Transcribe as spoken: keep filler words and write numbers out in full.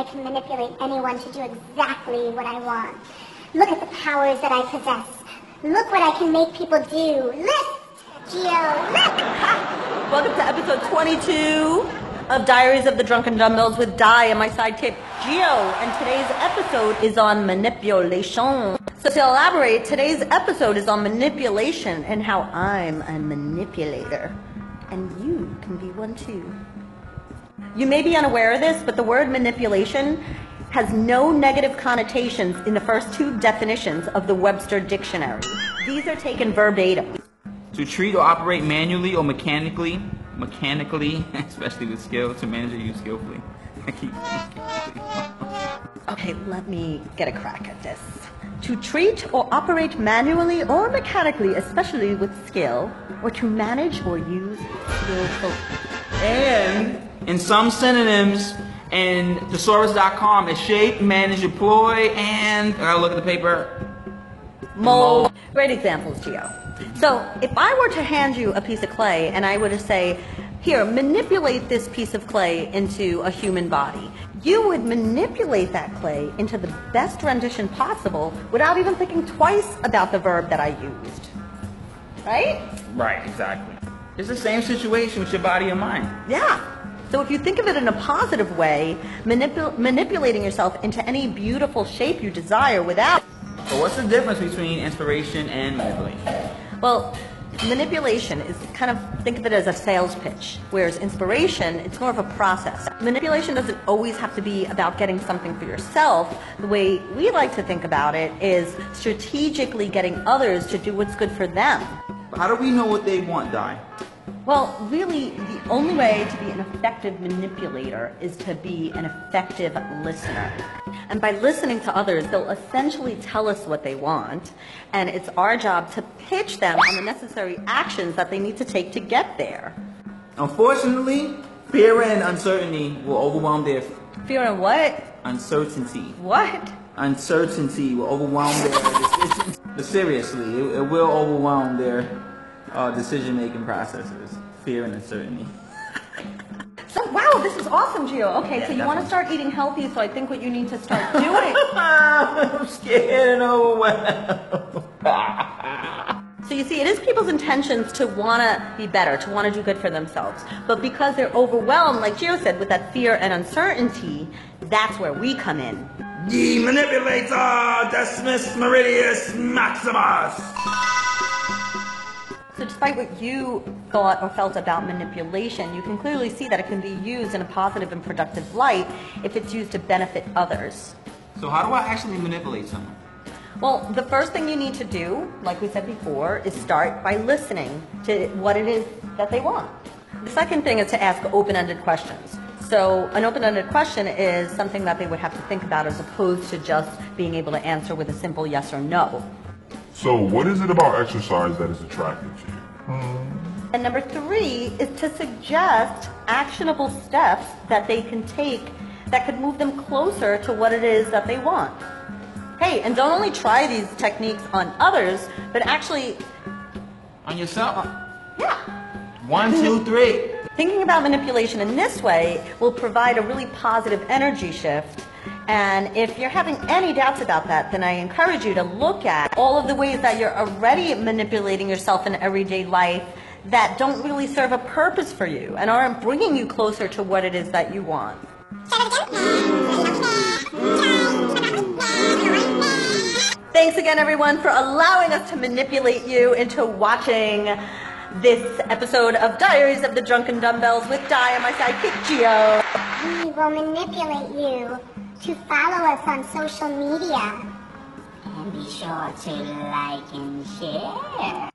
I can manipulate anyone to do exactly what I want. Look at the powers that I possess. Look what I can make people do. Lift, Gio, lift! Welcome to episode twenty-two of Diaries of the Drunken Dumbbells with Di and my sidekick, Gio. And today's episode is on manipulation. So to elaborate, today's episode is on manipulation and how I'm a manipulator. And you can be one too. You may be unaware of this, but the word manipulation has no negative connotations in the first two definitions of the Webster dictionary. These are taken verbatim. To treat or operate manually or mechanically, mechanically, especially with skill, to manage or use skillfully. Okay, let me get a crack at this. To treat or operate manually or mechanically, especially with skill, or to manage or use skillfully. And in some synonyms, and thesaurus dot com is shape, manage, deploy, and I gotta look at the paper. Mold. Great examples, Gio. So if I were to hand you a piece of clay and I were to say, here, manipulate this piece of clay into a human body, you would manipulate that clay into the best rendition possible without even thinking twice about the verb that I used. Right? Right, exactly. It's the same situation with your body and mind. Yeah. So if you think of it in a positive way, manipul manipulating yourself into any beautiful shape you desire without... So what's the difference between inspiration and manipulation? Well, manipulation is kind of, think of it as a sales pitch, whereas inspiration, it's more of a process. Manipulation doesn't always have to be about getting something for yourself. The way we like to think about it is strategically getting others to do what's good for them. How do we know what they want, Di? Well, really, the only way to be an effective manipulator is to be an effective listener. And by listening to others, they'll essentially tell us what they want, and it's our job to pitch them on the necessary actions that they need to take to get there. Unfortunately, fear and uncertainty will overwhelm their... Fear and what? Uncertainty. What? Uncertainty will overwhelm their decisions. But seriously, it, it will overwhelm their... Uh, decision-making processes, fear and uncertainty. So, wow, this is awesome, Gio. Okay, yeah, so you want to start eating healthy, so I think what you need to start doing... I'm scared and overwhelmed. So you see, it is people's intentions to want to be better, to want to do good for themselves. But because they're overwhelmed, like Gio said, with that fear and uncertainty, that's where we come in. Ye manipulator, Decimus Meridius Maximus! So despite what you thought or felt about manipulation, you can clearly see that it can be used in a positive and productive light if it's used to benefit others. So how do I actually manipulate someone? Well, the first thing you need to do, like we said before, is start by listening to what it is that they want. The second thing is to ask open-ended questions. So an open-ended question is something that they would have to think about as opposed to just being able to answer with a simple yes or no. So what is it about exercise that is attractive to you? Hmm. And number three is to suggest actionable steps that they can take that could move them closer to what it is that they want. Hey, and don't only try these techniques on others, but actually... On yourself? Yeah. One, two, three. Thinking about manipulation in this way will provide a really positive energy shift. And if you're having any doubts about that, then I encourage you to look at all of the ways that you're already manipulating yourself in everyday life that don't really serve a purpose for you and aren't bringing you closer to what it is that you want. Thanks again, everyone, for allowing us to manipulate you into watching this episode of Diaries of the Drunken Dumbbells with Di and my sidekick, Gio. We will manipulate you to follow us on social media. And be sure to like and share.